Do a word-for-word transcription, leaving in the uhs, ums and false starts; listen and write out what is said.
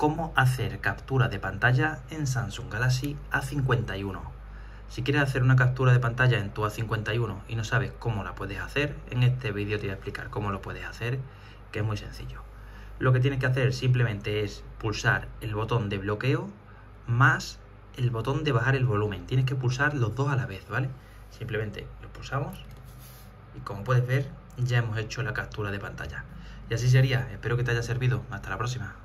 cómo hacer captura de pantalla en Samsung Galaxy A cincuenta y uno. Si quieres hacer una captura de pantalla en tu A cincuenta y uno y no sabes cómo la puedes hacer, en este vídeo te voy a explicar cómo lo puedes hacer, que es muy sencillo. Lo que tienes que hacer simplemente es pulsar el botón de bloqueo más el botón de bajar el volumen. Tienes que pulsar los dos a la vez, ¿vale? Simplemente lo pulsamos y como puedes ver ya hemos hecho la captura de pantalla. Y así sería. Espero que te haya servido. Hasta la próxima.